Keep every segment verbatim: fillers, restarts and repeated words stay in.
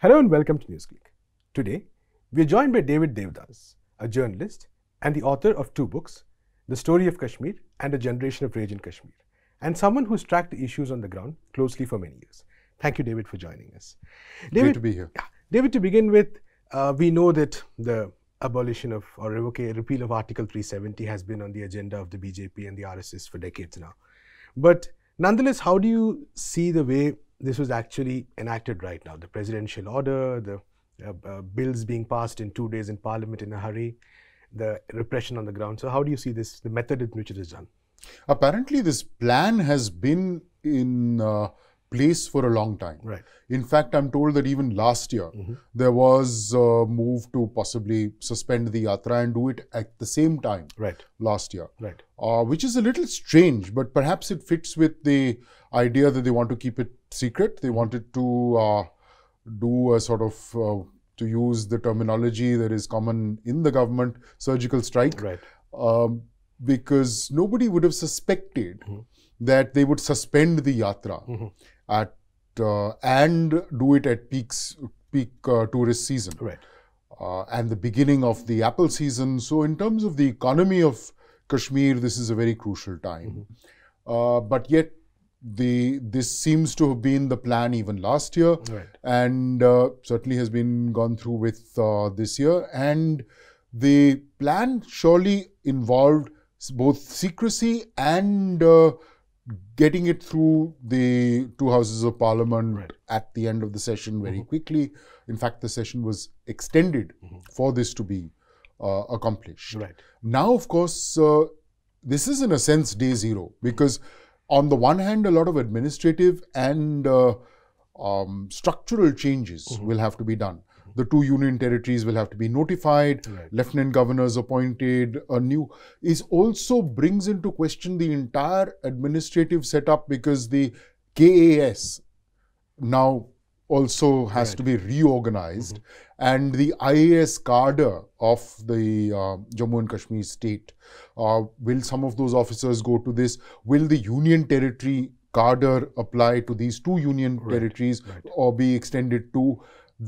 Hello and welcome to NewsClick. Today, we are joined by David Devadas, a journalist and the author of two books, The Story of Kashmir and A Generation of Rage in Kashmir, and someone who's tracked the issues on the ground closely for many years. Thank you, David, for joining us. David, great to be here. Yeah, David, to begin with, uh, we know that the abolition of or revocation, repeal of Article three seventy has been on the agenda of the B J P and the R S S for decades now. But nonetheless, how do you see the way this was actually enacted right now? The presidential order, the uh, uh, bills being passed in two days in parliament in a hurry, the repression on the ground. So how do you see this, the method in which it is done? Apparently, this plan has been in uh, place for a long time. Right. In fact, I'm told that even last year, mm-hmm. there was a move to possibly suspend the yatra and do it at the same time right. last year, right. Uh, which is a little strange, but perhaps it fits with the idea that they want to keep it secret. They wanted to uh, do a sort of, uh, to use the terminology that is common in the government, surgical strike, right. um, because nobody would have suspected mm-hmm. that they would suspend the yatra mm-hmm. at uh, and do it at peaks, peak uh, tourist season, right. uh, and the beginning of the apple season. So in terms of the economy of Kashmir, this is a very crucial time. Mm-hmm. uh, but yet, The this seems to have been the plan even last year, right. and uh, certainly has been gone through with uh, this year. And the plan surely involved both secrecy and uh, getting it through the two houses of parliament right. at the end of the session very mm-hmm. quickly. In fact, the session was extended mm-hmm. for this to be uh, accomplished. Right. Now, of course, uh, this is in a sense day zero, because on the one hand, a lot of administrative and uh, um, structural changes mm-hmm. will have to be done. Mm-hmm. The two union territories will have to be notified, right. lieutenant governors appointed, a new, is also brings into question the entire administrative setup, because the K A S now also has right. to be reorganized, mm-hmm. and the I A S cadre of the uh, Jammu and Kashmir state, uh, will some of those officers go to this? Will the union territory cadre apply to these two union right. territories right. or be extended to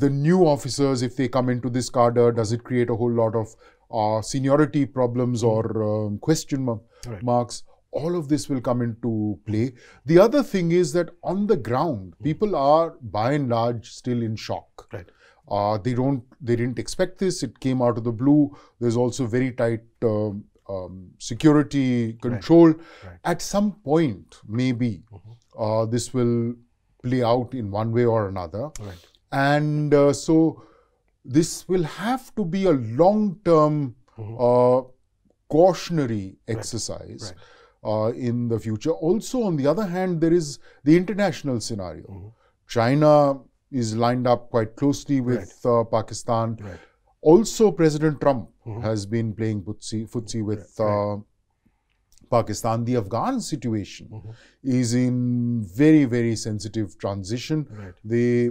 the new officers if they come into this cadre? Does it create a whole lot of uh, seniority problems mm-hmm. or um, question mar- right. marks? All of this will come into play. The other thing is that on the ground, people are by and large still in shock. Right. Uh, they don't, they didn't expect this. It came out of the blue. There's also very tight um, um, security control. Right. Right. At some point, maybe mm-hmm. uh, this will play out in one way or another. Right. And uh, so this will have to be a long-term mm-hmm. uh, cautionary exercise. Right. Right. Uh, in the future. Also, on the other hand, there is the international scenario. Mm-hmm. China is lined up quite closely with right. uh, Pakistan. Right. Also, President Trump mm-hmm. has been playing footsie, footsie with right. uh, Pakistan. The Afghan situation mm-hmm. is in very, very sensitive transition. Right. The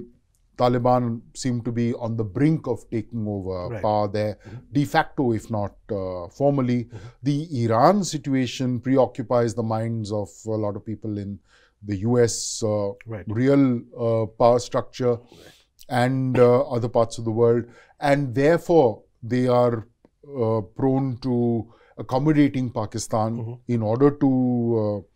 Taliban seem to be on the brink of taking over right. power there, mm-hmm. de facto, if not uh, formally. Mm-hmm. The Iran situation preoccupies the minds of a lot of people in the U S uh, right. real uh, power structure right. and uh, other parts of the world. And therefore, they are uh, prone to accommodating Pakistan mm-hmm. in order to Uh,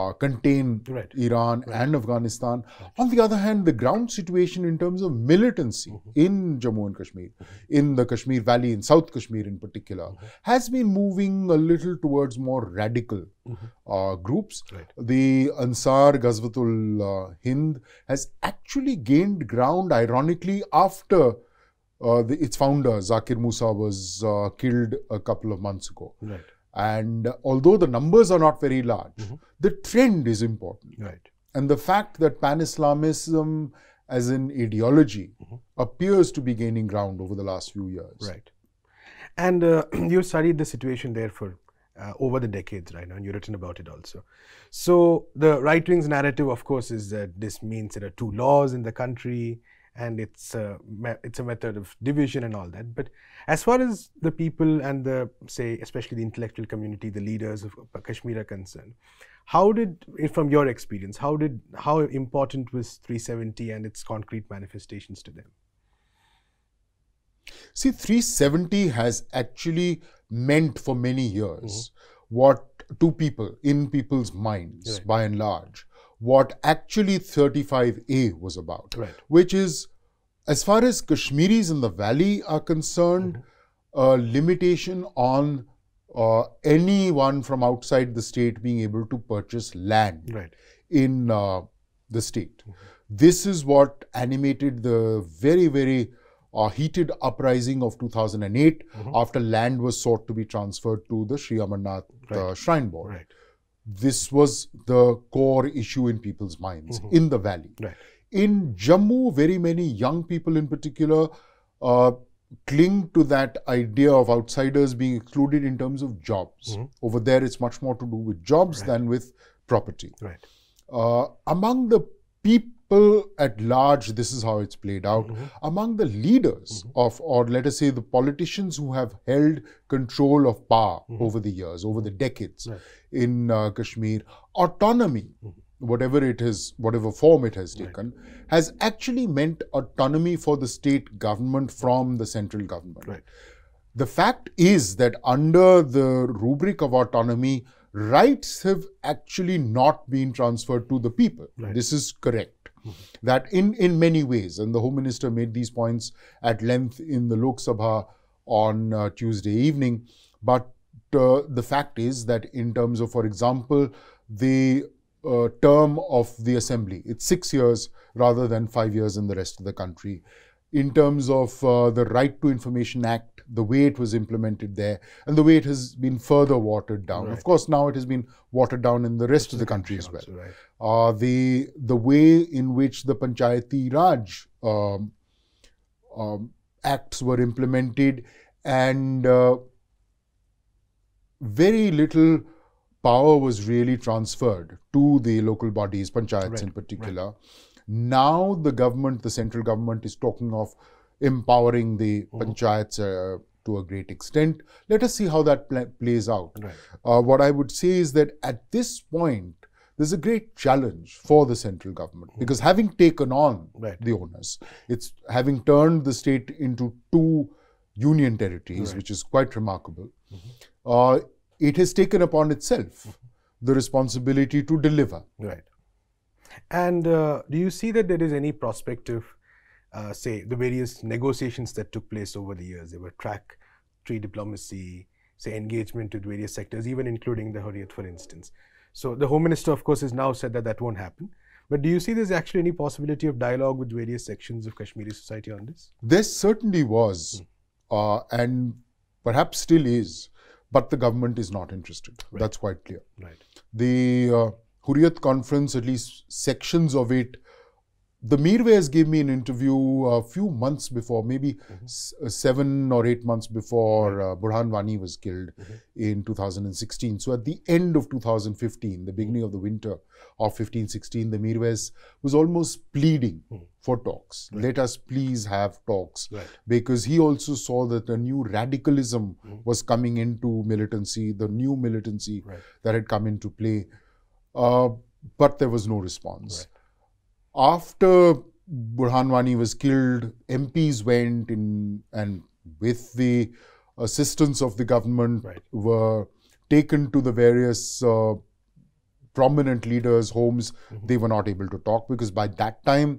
Uh, contain right. Iran right. and Afghanistan. Right. On the other hand, the ground situation in terms of militancy mm-hmm. in Jammu and Kashmir, mm-hmm. in the Kashmir Valley, in South Kashmir in particular, mm-hmm. has been moving a little towards more radical mm-hmm. uh, groups. Right. The Ansar Ghazwatul uh, Hind has actually gained ground, ironically, after uh, the, its founder, Zakir Musa, was uh, killed a couple of months ago. Right. And although the numbers are not very large, mm-hmm. the trend is important. Right. And the fact that pan-Islamism as an ideology mm-hmm. appears to be gaining ground over the last few years. Right. And uh, you studied the situation there for uh, over the decades right now, and you've written about it also. So the right-wing's narrative, of course, is that this means there are two laws in the country, and it's a, it's a method of division and all that. But as far as the people and the, say, especially the intellectual community, the leaders of Kashmir are concerned, how did, from your experience, how did, how important was three seventy and its concrete manifestations to them? See, three seventy has actually meant for many years mm-hmm. what to people, in people's minds, right. by and large, what actually thirty-five A was about, right. which is, as far as Kashmiris in the valley are concerned, mm-hmm. a limitation on uh, anyone from outside the state being able to purchase land right. in uh, the state. Mm-hmm. This is what animated the very, very Uh, heated uprising of two thousand eight mm-hmm. after land was sought to be transferred to the Shri Amarnath right. uh, Shrine Board. Right. This was the core issue in people's minds mm-hmm. in the valley. Right. In Jammu, very many young people in particular uh, cling to that idea of outsiders being excluded in terms of jobs. Mm-hmm. Over there, it's much more to do with jobs right. than with property. Right. Uh, among the people at large, this is how it's played out. Mm-hmm. Among the leaders mm-hmm. of, or let us say the politicians who have held control of power mm-hmm. over the years, over the decades right. in uh, Kashmir, autonomy, mm-hmm. whatever it is, whatever form it has taken, right. has actually meant autonomy for the state government from the central government. Right. The fact is that under the rubric of autonomy, rights have actually not been transferred to the people. Right. This is correct. Mm-hmm. That in, in many ways, and the Home Minister made these points at length in the Lok Sabha on uh, Tuesday evening, but uh, the fact is that in terms of, for example, the uh, term of the assembly, it's six years rather than five years in the rest of the country. In terms of uh, the Right to Information Act, the way it was implemented there, and the way it has been further watered down. Right. Of course, now it has been watered down in the rest That's of the country as well. Right. Uh, the the way in which the Panchayati Raj um, um, acts were implemented, and uh, very little power was really transferred to the local bodies, panchayats right. in particular. Right. Now the government, the central government, is talking of empowering the mm-hmm. panchayats uh, to a great extent. Let us see how that pl plays out. Right. Uh, what I would say is that at this point, there's a great challenge for the central government mm-hmm. because having taken on right. the onus, it's having turned the state into two union territories, right. which is quite remarkable. Mm-hmm. Uh, it has taken upon itself mm-hmm. the responsibility to deliver. Right. And uh, do you see that there is any prospect of, uh, say, the various negotiations that took place over the years? There were track tree diplomacy, say, engagement with various sectors, even including the Hurriyat, for instance. So the Home Minister, of course, has now said that that won't happen. But do you see there's actually any possibility of dialogue with various sections of Kashmiri society on this? There certainly was, mm. uh, and perhaps still is, but the government is not interested. Right. That's quite clear. Right. The Uh, Hurriyat conference, at least sections of it. The Mirwais gave me an interview a few months before, maybe mm-hmm. seven or eight months before uh, Burhan Wani was killed mm-hmm. in two thousand sixteen. So at the end of two thousand fifteen, the beginning of the winter of fifteen sixteen, the Mirwais was almost pleading mm-hmm. for talks. Right. Let us please have talks. Right. Because he also saw that a new radicalism mm-hmm. was coming into militancy, the new militancy right. that had come into play. Uh, but there was no response. Right. After Burhan Wani was killed, M Ps went in and with the assistance of the government right. were taken to the various uh, prominent leaders' homes. Mm-hmm. They were not able to talk because by that time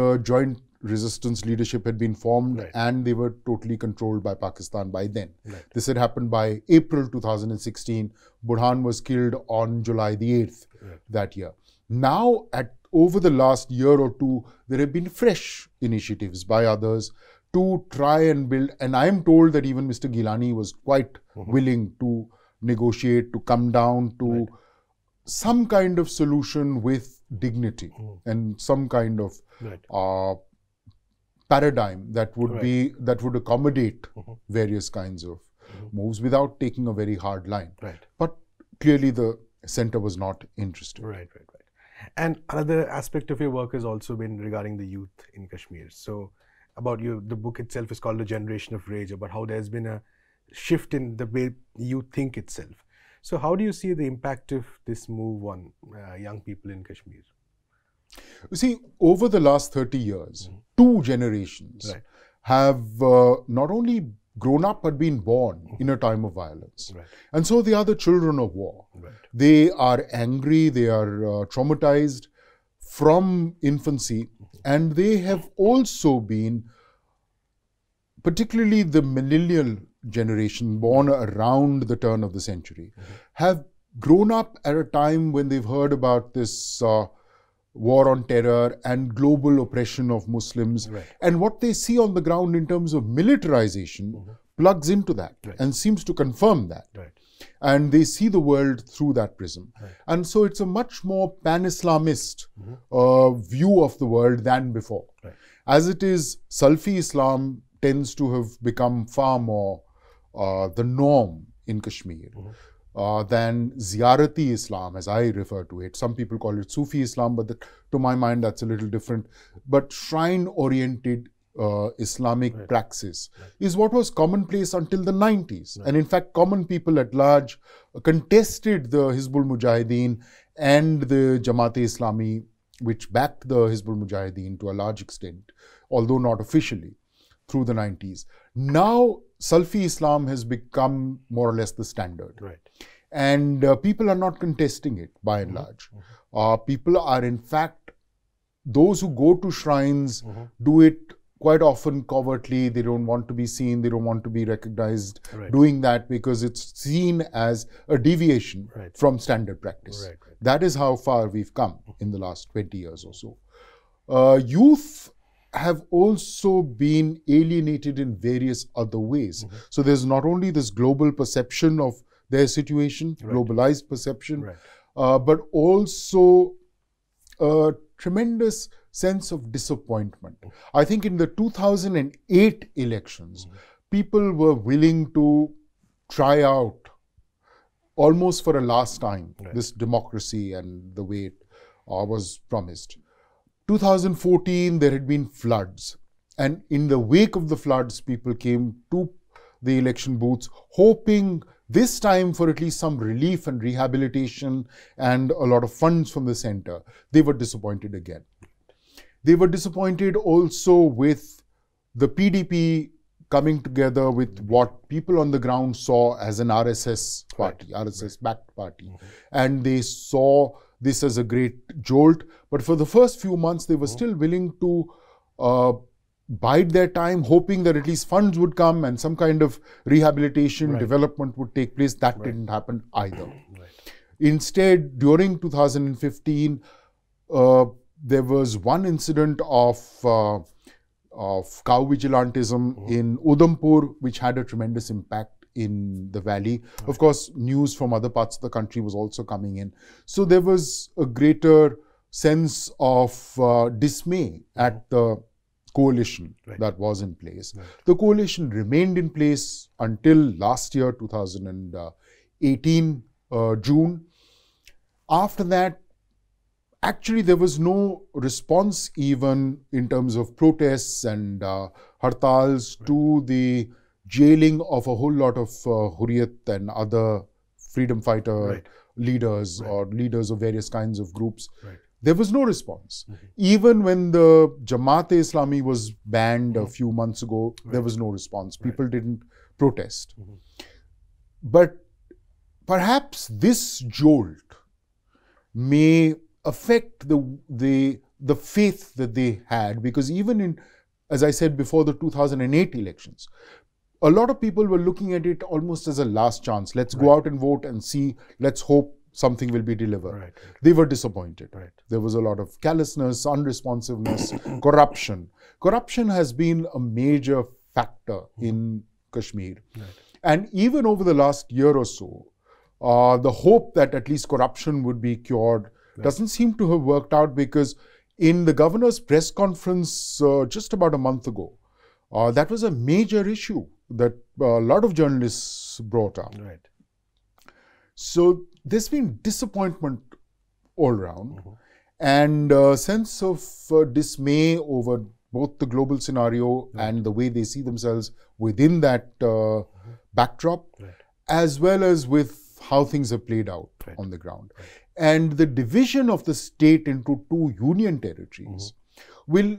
the joint resistance leadership had been formed right. and they were totally controlled by Pakistan by then. Right. This had happened by April two thousand sixteen. Burhan was killed on July the eighth right. that year. Now, at over the last year or two, there have been fresh initiatives by others to try and build, and I am told that even Mister Gilani was quite mm-hmm. willing to negotiate, to come down to right. some kind of solution with dignity mm-hmm. and some kind of right. uh, paradigm that would right. be, that would accommodate mm-hmm. various kinds of mm-hmm. moves without taking a very hard line. Right. But clearly the center was not interested. Right, right, right. And another aspect of your work has also been regarding the youth in Kashmir. So about you, the book itself is called A Generation of Rage, about how there's been a shift in the way you think itself. So how do you see the impact of this move on uh, young people in Kashmir? You see, over the last thirty years, mm-hmm. two generations right. have uh, not only grown up but been born mm-hmm. in a time of violence. Right. And so they are the children of war. Right. They are angry, they are uh, traumatized from infancy, mm-hmm. and they have also been, particularly the millennial generation born around the turn of the century, mm-hmm. have grown up at a time when they've heard about this uh, war on terror and global oppression of Muslims. Right. And what they see on the ground in terms of militarization mm-hmm. plugs into that right. and seems to confirm that. Right. And they see the world through that prism. Right. And so it's a much more pan-Islamist mm-hmm. uh, view of the world than before. Right. As it is, Salafi Islam tends to have become far more uh, the norm in Kashmir. Mm-hmm. Uh, than Ziyarati Islam, as I refer to it. Some people call it Sufi Islam, but that, to my mind, that's a little different. But shrine-oriented uh, Islamic right. praxis right. is what was commonplace until the nineties. Right. And in fact, common people at large contested the Hizbul Mujahideen and the Jamaat-e-Islami, which backed the Hizbul Mujahideen to a large extent, although not officially, through the nineties. Now, Salafi Islam has become more or less the standard. Right. And uh, people are not contesting it, by and mm-hmm. large. Mm-hmm. Uh, people are, in fact, those who go to shrines mm-hmm. do it quite often covertly. They don't want to be seen, they don't want to be recognized right. doing that, because it's seen as a deviation right. from standard practice. Right, right. That is how far we've come in the last twenty years or so. Uh, youth have also been alienated in various other ways. Mm-hmm. So there's not only this global perception of their situation, right. globalized perception, right. uh, but also a tremendous sense of disappointment. Mm-hmm. I think in the two thousand eight elections, mm-hmm. people were willing to try out almost for a last time, right. this democracy and the way it uh, was promised. two thousand fourteen, there had been floods, and in the wake of the floods, people came to the election booths hoping this time for at least some relief and rehabilitation and a lot of funds from the center. They were disappointed again. They were disappointed also with the P D P coming together with what people on the ground saw as an R S S party, right. R S S-backed party, mm-hmm. and they saw this is a great jolt, but for the first few months they were mm-hmm. still willing to uh, bide their time, hoping that at least funds would come and some kind of rehabilitation, right. development would take place. That right. didn't happen either. Right. Instead, during two thousand fifteen, uh, there was one incident of, uh, of cow vigilantism mm-hmm. in Udhampur, which had a tremendous impact in the valley. Right. Of course, news from other parts of the country was also coming in. So there was a greater sense of uh, dismay at the coalition right. that was in place. Right. The coalition remained in place until last year, two thousand eighteen, uh, June. After that, actually, there was no response even in terms of protests and uh, hartals right. to the jailing of a whole lot of uh, Hurriyat and other freedom fighter right. leaders right. or leaders of various kinds of groups. Right. There was no response. Mm-hmm. Even when the Jamaat-e-Islami was banned mm-hmm. a few months ago, right. there was no response. People right. didn't protest. Mm-hmm. But perhaps this jolt may affect the, the, the faith that they had, because even in, as I said before, the two thousand eight elections, a lot of people were looking at it almost as a last chance. Let's right. go out and vote and see. Let's hope something will be delivered. Right, right. They were disappointed. Right. There was a lot of callousness, unresponsiveness, corruption. Corruption has been a major factor mm-hmm. in Kashmir. Right. And even over the last year or so, uh, the hope that at least corruption would be cured right. doesn't seem to have worked out, because in the governor's press conference uh, just about a month ago, uh, that was a major issue that a lot of journalists brought up. Right. So there's been disappointment all around. Mm-hmm. and a sense of uh, dismay over both the global scenario right. and the way they see themselves within that uh, backdrop, right. as well as with how things have played out right. on the ground. Right. And the division of the state into two union territories mm-hmm. will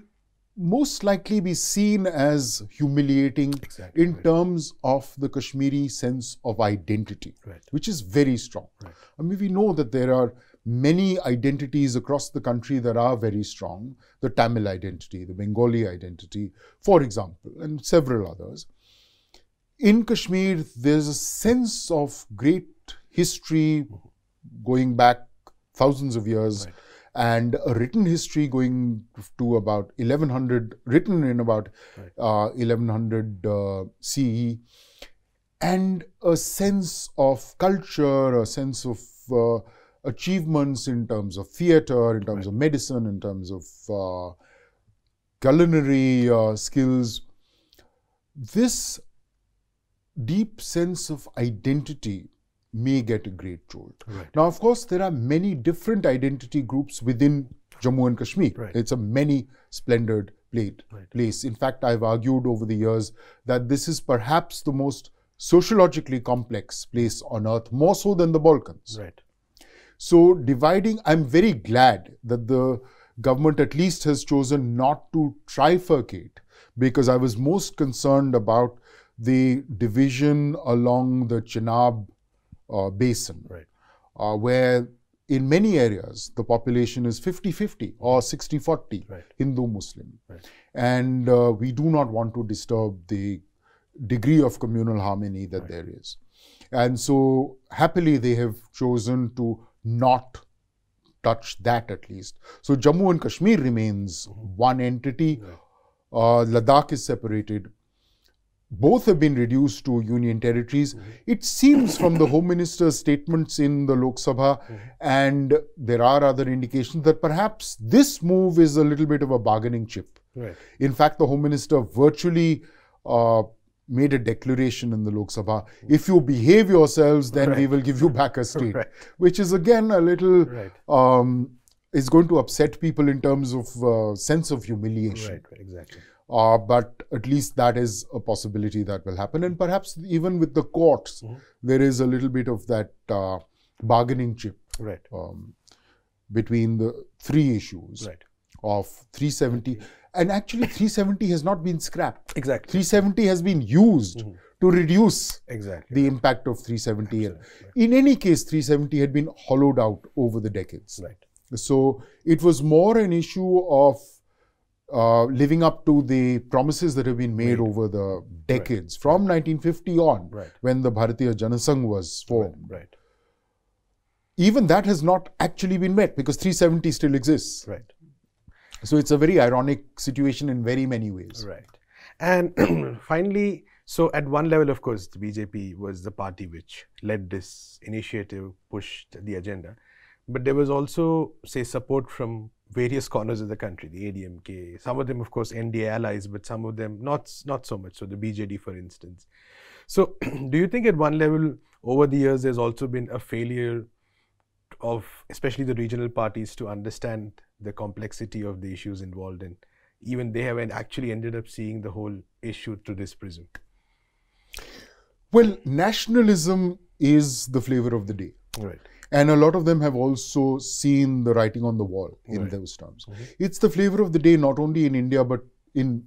most likely be seen as humiliating exactly. in right. terms of the Kashmiri sense of identity, right. which is very strong. Right. I mean, we know that there are many identities across the country that are very strong, the Tamil identity, the Bengali identity, for example, and several others. In Kashmir, there's a sense of great history going back thousands of years right. and a written history going to about eleven hundred, written in about right. uh, eleven hundred uh, C E, and a sense of culture, a sense of uh, achievements in terms of theater, in terms right. of medicine, in terms of uh, culinary uh, skills. This deep sense of identity may get a great jolt. Right. Now, of course, there are many different identity groups within Jammu and Kashmir. Right. It's a many splendored plate, right. place. In fact, I've argued over the years that this is perhaps the most sociologically complex place on earth, more so than the Balkans. Right. So dividing, I'm very glad that the government at least has chosen not to trifurcate, because I was most concerned about the division along the Chenab uh, basin, right. uh, where in many areas the population is fifty fifty or sixty forty, right. Hindu-Muslim. Right. And uh, we do not want to disturb the degree of communal harmony that right. there is. And so happily they have chosen to not touch that, at least. So Jammu and Kashmir remains mm-hmm. one entity. Right. Uh, Ladakh is separated. Both have been reduced to union territories. Mm-hmm. It seems from the Home Minister's statements in the Lok Sabha, mm-hmm. and there are other indications that perhaps this move is a little bit of a bargaining chip. Right. In fact, the Home Minister virtually uh, made a declaration in the Lok Sabha, if you behave yourselves, then right. we will give you back a state, right. which is again a little, right. um, is going to upset people in terms of uh, sense of humiliation. Right, right. Exactly. Uh, but at least that is a possibility that will happen. And perhaps even with the courts, mm-hmm. there is a little bit of that uh, bargaining chip right. um, between the three issues right. of three seventy. Right. And actually, three seventy has not been scrapped. Exactly. three seventy has been used mm-hmm. to reduce exactly. the impact of three seventy. Right. In any case, three seventy had been hollowed out over the decades. Right. So it was more an issue of uh, living up to the promises that have been made right. over the decades, right. from nineteen fifty on, right. when the Bharatiya Janasangh was formed. Right. Right. Even that has not actually been met, because three seventy still exists. Right. So it's a very ironic situation in very many ways. Right. And finally, so at one level, of course, the B J P was the party which led this initiative, pushed the agenda. But there was also, say, support from various corners of the country, the A D M K, some of them, of course, N D A allies, but some of them not, not so much. So the B J D, for instance. So do you think at one level, over the years, there's also been a failure of especially the regional parties to understand the complexity of the issues involved, and even they haven't actually ended up seeing the whole issue through this prism? Well, nationalism is the flavor of the day. Right. And a lot of them have also seen the writing on the wall in right. those terms. Mm-hmm. It's the flavor of the day, not only in India, but in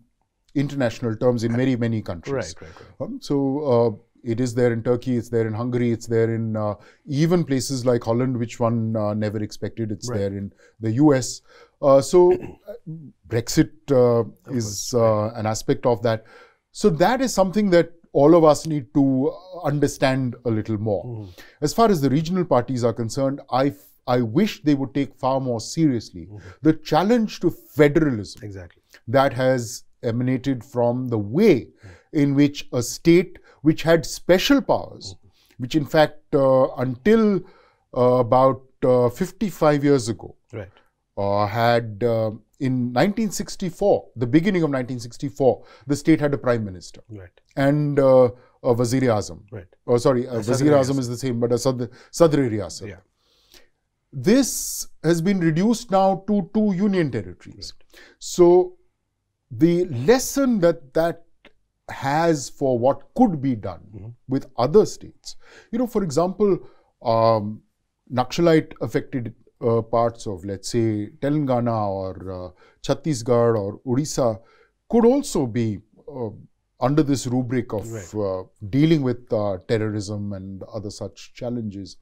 international terms in very many countries. Right, right, right. Um, so, uh, it is there in Turkey, it's there in Hungary, it's there in uh, even places like Holland, which one uh, never expected. It's right. there in the U S. Uh, so Brexit uh, is uh, an aspect of that. So that is something that all of us need to understand a little more. Mm. As far as the regional parties are concerned, I, I wish they would take far more seriously mm. the challenge to federalism exactly. that has emanated from the way mm. in which a state which had special powers, mm-hmm. which in fact uh, until uh, about uh, fifty-five years ago, right. uh, had uh, in nineteen sixty-four, the beginning of nineteen sixty-four, the state had a prime minister right. and uh, a Vaziri Azam. Right. Oh, sorry, uh, Vaziri Azam is the same, but a Sadri Riyasat. Yeah. This has been reduced now to two union territories. Right. So the lesson that that has for what could be done mm-hmm. with other states, you know, for example, um, Naxalite affected uh, parts of, let's say, Telangana or uh, Chhattisgarh or Odisha could also be uh, under this rubric of right. uh, dealing with uh, terrorism and other such challenges,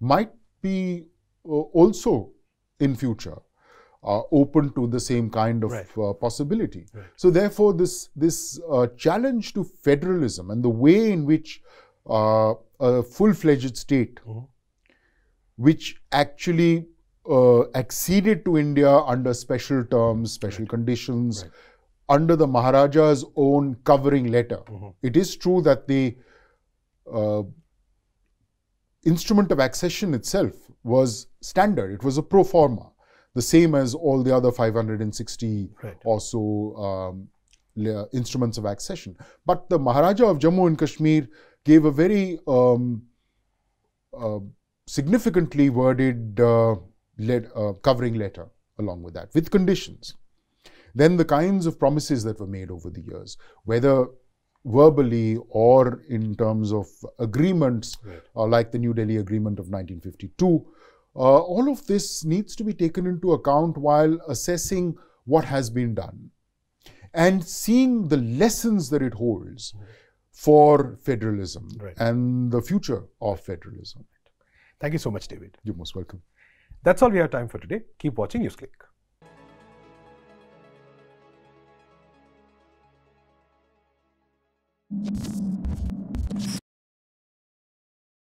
might be uh, also in future uh, open to the same kind of right. uh, possibility. Right. So therefore, this, this uh, challenge to federalism and the way in which uh, a full-fledged state, mm-hmm. which actually uh, acceded to India under special terms, special right. conditions, right. under the Maharaja's own covering letter. Mm-hmm. It is true that the uh, instrument of accession itself was standard. It was a pro forma, the same as all the other five hundred sixty right. or so um, instruments of accession. But the Maharaja of Jammu and Kashmir gave a very um, uh, significantly worded uh, led, uh, covering letter along with that, with conditions. Then the kinds of promises that were made over the years, whether verbally or in terms of agreements, right. uh, like the New Delhi Agreement of nineteen fifty-two, uh, all of this needs to be taken into account while assessing what has been done and seeing the lessons that it holds for federalism right. and the future of federalism. Thank you so much, David. You're most welcome. That's all we have time for today. Keep watching NewsClick.